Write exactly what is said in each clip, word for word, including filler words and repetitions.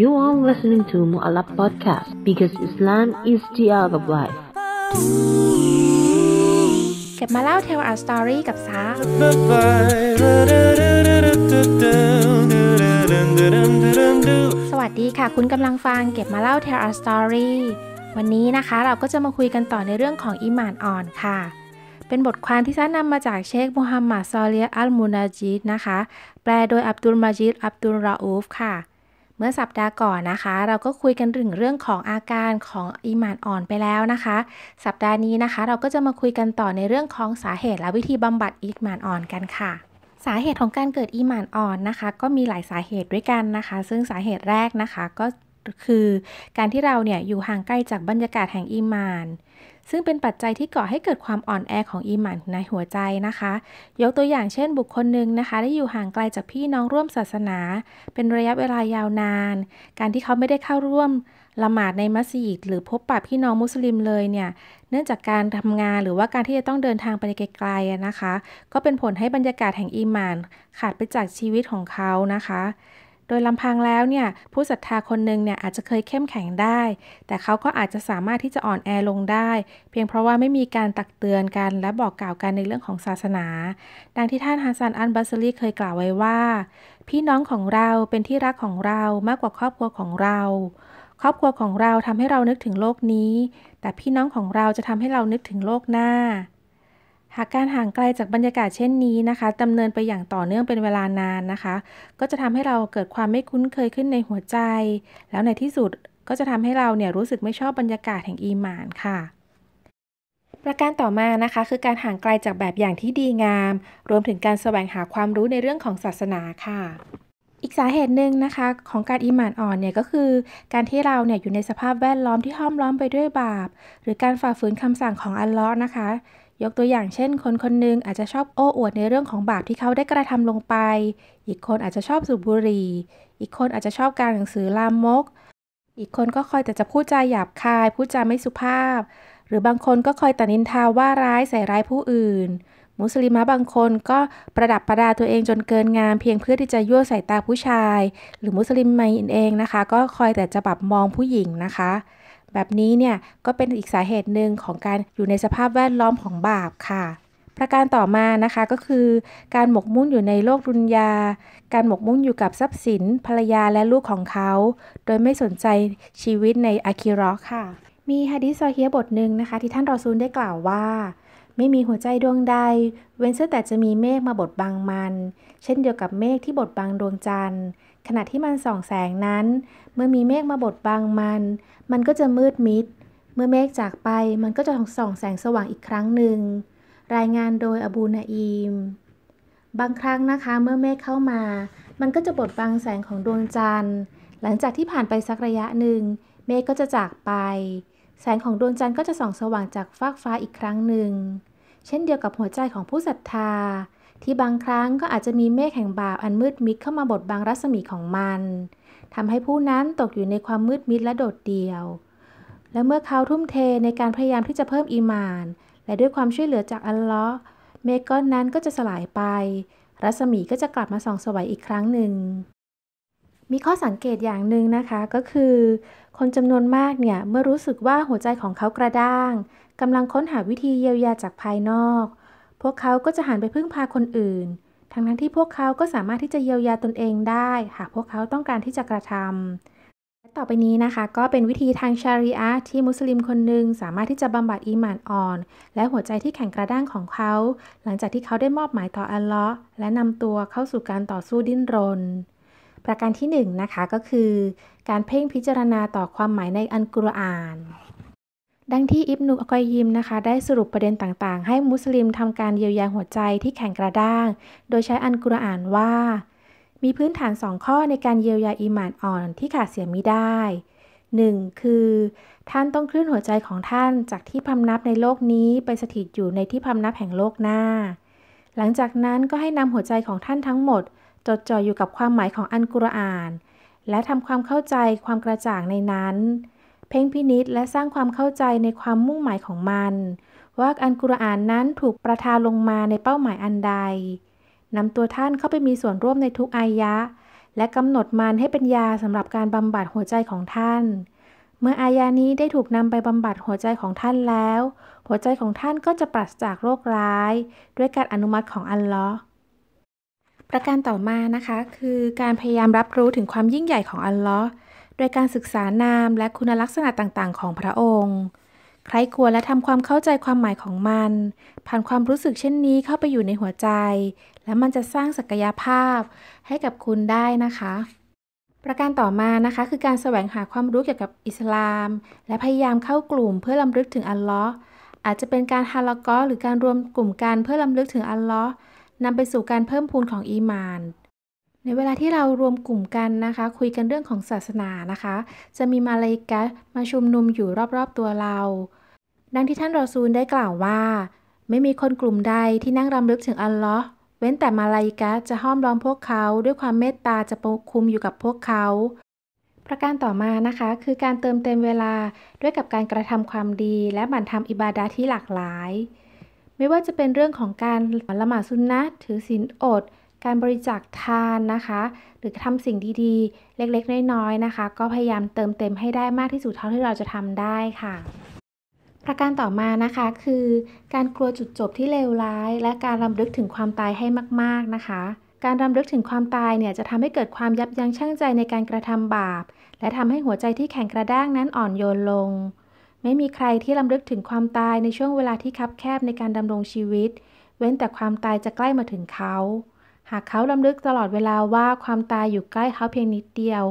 You are listening to Muallaf Podcast because Islam is the art of life. เก็บมาเล่า Tell Our Story กับซาสวัสดีค่ะคุณกำลังฟังเก็บมาเล่า Tell Our Story วันนี้นะคะเราก็จะมาคุยกันต่อในเรื่องของอีหม่านอ่อนค่ะเป็นบทความที่ซานำมาจากเชคมูฮัมหมัดซอลิฮ์อัลมุนาจิดนะคะแปลโดยอับดุลมาจิดอับดุลราอูฟค่ะเมื่อสัปดาห์ก่อนนะคะเราก็คุยกันถึงเรื่องของอาการของอีหม่านอ่อนไปแล้วนะคะสัปดาห์นี้นะคะเราก็จะมาคุยกันต่อในเรื่องของสาเหตุและวิธีบำบัดอีหม่านอ่อนกันค่ะสาเหตุของการเกิดอีหม่านอ่อนนะคะก็มีหลายสาเหตุด้วยกันนะคะซึ่งสาเหตุแรกนะคะก็คือการที่เราเนี่ยอยู่ห่างไกลจากบรรยากาศแห่งอีหม่านซึ่งเป็นปัจจัยที่ก่อให้เกิดความอ่อนแอของอีหม่านในหัวใจนะคะยกตัวอย่างเช่นบุคคลหนึ่งนะคะได้อยู่ห่างไกลจากพี่น้องร่วมศาสนาเป็นระยะเวลายาวนานการที่เขาไม่ได้เข้าร่วมละหมาดในมัสยิดหรือพบปะพี่น้องมุสลิมเลยเนี่ยเนื่องจากการทำงานหรือว่าการที่จะต้องเดินทางไปไกลๆนะคะก็เป็นผลให้บรรยากาศแห่งอีหม่านขาดไปจากชีวิตของเขานะคะโดยลำพังแล้วเนี่ยผู้ศรัทธาคนหนึ่งเนี่ยอาจจะเคยเข้มแข็งได้แต่เขาก็อาจจะสามารถที่จะอ่อนแอลงได้เพียงเพราะว่าไม่มีการตักเตือนกันและบอกกล่าวกันในเรื่องของศาสนาดังที่ท่านฮัสซันอัลบัซรีเคยกล่าวไว้ว่าพี่น้องของเราเป็นที่รักของเรามากกว่าครอบครัวของเราครอบครัวของเราทำให้เรานึกถึงโลกนี้แต่พี่น้องของเราจะทำให้เรานึกถึงโลกหน้าหากการห่างไกลจากบรรยากาศเช่นนี้นะคะดำเนินไปอย่างต่อเนื่องเป็นเวลานานนะคะก็จะทำให้เราเกิดความไม่คุ้นเคยขึ้นในหัวใจแล้วในที่สุดก็จะทำให้เราเนี่ยรู้สึกไม่ชอบบรรยากาศแห่งอีหม่านค่ะประการต่อมานะคะคือการห่างไกลจากแบบอย่างที่ดีงามรวมถึงการแสวงหาความรู้ในเรื่องของศาสนาค่ะอีกสาเหตุหนึ่งนะคะของการอีหม่านอ่อนเนี่ยก็คือการที่เราเนี่ยอยู่ในสภาพแวดล้อมที่ห้อมล้อมไปด้วยบาปหรือการฝ่าฝืนคำสั่งของอัลเลาะห์นะคะยกตัวอย่างเช่นคนคนหนึ่งอาจจะชอบโอ้อวดในเรื่องของบาปที่เขาได้กระทำลงไปอีกคนอาจจะชอบสูบบุหรี่อีกคนอาจจะชอบการอ่านหนังสือลามกอีกคนก็คอยแต่จะพูดจาหยาบคายพูดจาไม่สุภาพหรือบางคนก็คอยแต่นินทาว่าร้ายใส่ร้ายผู้อื่นมุสลิมะบางคนก็ประดับประดาตัวเองจนเกินงามเพียงเพื่อที่จะยั่วสายตาผู้ชายหรือมุสลิมมาเองนะคะก็คอยแต่จะแบบมองผู้หญิงนะคะแบบนี้เนี่ยก็เป็นอีกสาเหตุหนึ่งของการอยู่ในสภาพแวดล้อมของบาปค่ะประการต่อมานะคะก็คือการหมกมุ่นอยู่ในโลกดุนยาการหมกมุ่นอยู่กับทรัพย์สินภรรยาและลูกของเขาโดยไม่สนใจชีวิตในอาคิเราะห์ค่ะมีหะดีษซอฮีฮ์บทหนึ่งนะคะที่ท่านรอซูลได้กล่าวว่าไม่มีหัวใจดวงใดเว้นแต่จะมีเมฆมาบดบังมันเช่นเดียวกับเมฆที่บดบังดวงจันทร์ขณะที่มันส่องแสงนั้นเมื่อมีเมฆมาบดบังมันมันก็จะมืดมิดเมื่อเมฆจากไปมันก็จะส่องแสงสว่างอีกครั้งหนึ่งรายงานโดยอบูนาอีมบางครั้งนะคะเมื่อเมฆเข้ามามันก็จะบดบังแสงของดวงจันทร์หลังจากที่ผ่านไปสักระยะหนึ่งเมฆก็จะจากไปแสงของดวงจันทร์ก็จะส่องสว่างจากฟากฟ้าอีกครั้งหนึ่งเช่นเดียวกับหัวใจของผู้ศรัทธาที่บางครั้งก็อาจจะมีเมฆแห่งบาปอันมืดมิดเข้ามาบดบังรัศมีของมันทำให้ผู้นั้นตกอยู่ในความมืดมิดและโดดเดี่ยวและเมื่อเขาทุ่มเทในการพยายามที่จะเพิ่มอีหม่านและด้วยความช่วยเหลือจากอัลเลาะห์เมฆก้อนนั้นก็จะสลายไปรัศมีก็จะกลับมาส่องสว่างอีกครั้งหนึ่งมีข้อสังเกตอย่างหนึ่งนะคะก็คือคนจำนวนมากเนี่ยเมื่อรู้สึกว่าหัวใจของเขากระด้างกำลังค้นหาวิธีเยียวยาจากภายนอกพวกเขาก็จะหันไปพึ่งพาคนอื่นทั้งทั้งที่พวกเขาก็สามารถที่จะเยียวยาตนเองได้หากพวกเขาต้องการที่จะกระทำต่อไปนี้นะคะก็เป็นวิธีทางชารีอะห์ที่มุสลิมคนหนึ่งสามารถที่จะบำบัดอีหม่านอ่อนและหัวใจที่แข็งกระด้างของเขาหลังจากที่เขาได้มอบหมายต่ออัลเลาะห์และนำตัวเข้าสู่การต่อสู้ดิ้นรนประการที่หนึ่งนะคะก็คือการเพ่งพิจารณาต่อความหมายในอัลกุรอานดังที่อิบนุอักอยยิมนะคะได้สรุปประเด็นต่างๆให้มุสลิมทำการเยียวยาหัวใจที่แข็งกระด้างโดยใช้อัลกุรอานว่ามีพื้นฐานสองข้อในการเยียวยาอีหม่านอ่อนที่ขาดเสียไม่ได้หนึ่งคือท่านต้องเคลื่อนหัวใจของท่านจากที่พำนับในโลกนี้ไปสถิตอยู่ในที่พำนับแห่งโลกหน้าหลังจากนั้นก็ให้นำหัวใจของท่านทั้งหมดจดจ่ออยู่กับความหมายของอัลกุรอานและทำความเข้าใจความกระจ่างในนั้นเพ่งพินิจและสร้างความเข้าใจในความมุ่งหมายของมันว่าอัลกุรอานนั้นถูกประทานลงมาในเป้าหมายอันใดนำตัวท่านเข้าไปมีส่วนร่วมในทุกอายะ และกำหนดมันให้เป็นยาสำหรับการบำบัดหัวใจของท่านเมื่ออายานี้ได้ถูกนำไปบำบัดหัวใจของท่านแล้วหัวใจของท่านก็จะปราศจากโรคร้ายด้วยการอนุมัติของอัลเลาะห์ประการต่อมานะคะคือการพยายามรับรู้ถึงความยิ่งใหญ่ของอัลเลาะห์โดยการศึกษานามและคุณลักษณะต่างๆของพระองค์ใครควรและทำความเข้าใจความหมายของมันผ่านความรู้สึกเช่นนี้เข้าไปอยู่ในหัวใจและมันจะสร้างศักยภาพให้กับคุณได้นะคะประการต่อมานะคะคือการแสวงหาความรู้เกี่ยวกับอิสลามและพยายามเข้ากลุ่มเพื่อรำลึกถึงอัลเลาะห์อาจจะเป็นการฮาลากอหรือการรวมกลุ่มกันเพื่อรำลึกถึงอัลเลาะห์นำไปสู่การเพิ่มพูนของอีมานในเวลาที่เรารวมกลุ่มกันนะคะคุยกันเรื่องของศาสนานะคะจะมีมาลาอิกะห์มาชุมนุมอยู่รอบๆตัวเราดังที่ท่านรอซูลได้กล่าวว่าไม่มีคนกลุ่มใดที่นั่งรำลึกถึงอัลเลาะห์เว้นแต่มาลาอิกะห์จะห้อมล้อมพวกเขาด้วยความเมตตาจะปกคลุมอยู่กับพวกเขาประการต่อมานะคะคือการเติมเต็มเวลาด้วยกับการกระทำความดีและหมั่นทำอิบาดะห์ที่หลากหลายไม่ว่าจะเป็นเรื่องของการละหมาดซุนนะห์ถือศีลอดการบริจาคทานนะคะหรือทำสิ่งดีๆเล็กๆน้อยๆนะคะก็พยายามเติมเต็มให้ได้มากที่สุดเท่าที่เราจะทำได้ค่ะประการต่อมานะคะคือการกลัวจุดจบที่เลวร้ายและการรำลึกถึงความตายให้มากๆนะคะการรำลึกถึงความตายเนี่ยจะทำให้เกิดความยับยั้งชั่งใจในการกระทำบาปและทำให้หัวใจที่แข็งกระด้างนั้นอ่อนโยนลงไม่มีใครที่รำลึกถึงความตายในช่วงเวลาที่คับแคบในการดำรงชีวิตเว้นแต่ความตายจะใกล้มาถึงเขาหากเขารำลึกตลอดเวลาว่าความตายอยู่ใกล้เขาเพียงนิดเดียว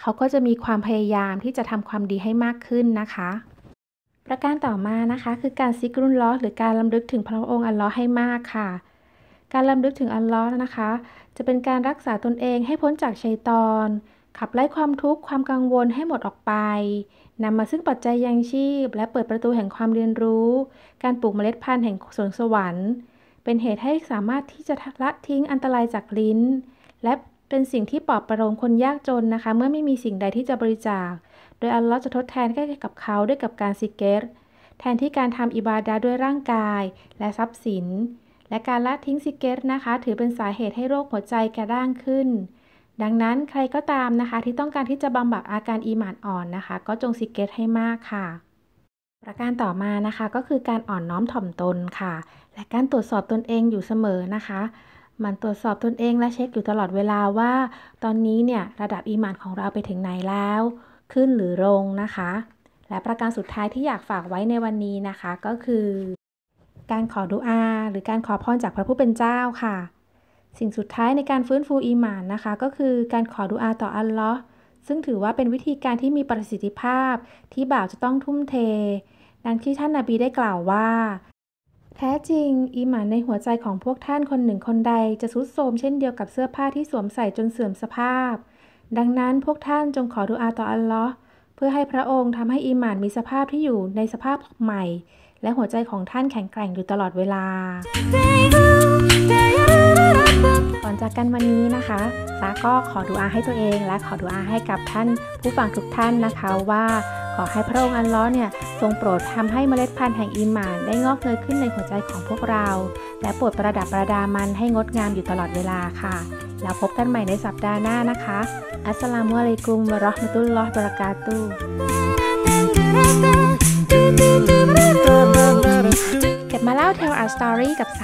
เขาก็จะมีความพยายามที่จะทำความดีให้มากขึ้นนะคะประการต่อมานะคะคือการซิกรุลลอฮ์หรือการรำลึกถึงพระองค์อัลเลาะห์ให้มากค่ะการรำลึกถึงอัลเลาะห์นะคะจะเป็นการรักษาตนเองให้พ้นจากชัยฏอนขับไล่ความทุกข์ความกังวลให้หมดออกไปนำมาซึ่งปัจจัยยังชีพและเปิดประตูแห่งความเรียนรู้การปลูกเมล็ดพันธุ์แห่งสวนสวรรค์เป็นเหตุให้สามารถที่จะละทิ้งอันตรายจากลิ้นและเป็นสิ่งที่ปลอบประโลมคนยากจนนะคะเมื่อไม่มีสิ่งใดที่จะบริจาคโดยอัลเลาะห์จะทดแทนให้กับเขาด้วยกับการซิกรแทนที่การทำอิบาดะห์ด้วยร่างกายและทรัพย์สินและการละทิ้งซิกรนะคะถือเป็นสาเหตุให้โรคหัวใจกระด้างขึ้นดังนั้นใครก็ตามนะคะที่ต้องการที่จะบำบัดอาการอีหม่านอ่อนนะคะก็จงซิกรให้มากค่ะประการต่อมานะคะก็คือการอ่อนน้อมถ่อมตนค่ะและการตรวจสอบตนเองอยู่เสมอนะคะมันตรวจสอบตนเองและเช็คอยู่ตลอดเวลาว่าตอนนี้เนี่ยระดับอีหม่านของเราไปถึงไหนแล้วขึ้นหรือลงนะคะและประการสุดท้ายที่อยากฝากไว้ในวันนี้นะคะก็คือการขอดุอาหรือการขอพรจากพระผู้เป็นเจ้าค่ะสิ่งสุดท้ายในการฟื้นฟูอีหม่านนะคะก็คือการขอดุอาต่ออัลเลาะห์ซึ่งถือว่าเป็นวิธีการที่มีประสิทธิภาพที่บ่าวจะต้องทุ่มเทดังที่ท่านนบีได้กล่าวว่าแท้จริงอีหม่านในหัวใจของพวกท่านคนหนึ่งคนใดจะทรุดโทรมเช่นเดียวกับเสื้อผ้าที่สวมใส่จนเสื่อมสภาพดังนั้นพวกท่านจงขอดุอาต่ออัลเลาะห์เพื่อให้พระองค์ทำให้อีหม่านมีสภาพที่อยู่ในสภาพใหม่และหัวใจของท่านแข็งแกร่งอยู่ตลอดเวลาก่อนจากกันวันนี้นะคะซาก็ขอดุอาให้ตัวเองและขอดุอาให้กับท่านผู้ฟังทุกท่านนะคะว่าขอให้พระองค์อัลเลาะห์เนี่ยทรงโปรดทำให้เมล็ดพันธุ์แห่งอีหม่านได้งอกเงยขึ้นในหัวใจของพวกเราและโปรดประดับประดามันให้งดงามอยู่ตลอดเวลาค่ะแล้วพบกันใหม่ในสัปดาห์หน้านะคะอัสสลามุอะลัยกุมวะเราะห์มะตุลลอฮิวะบะเราะกาตุฮ์เก็บมาเล่า Tell Our Story กับซ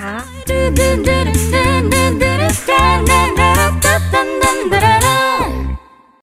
า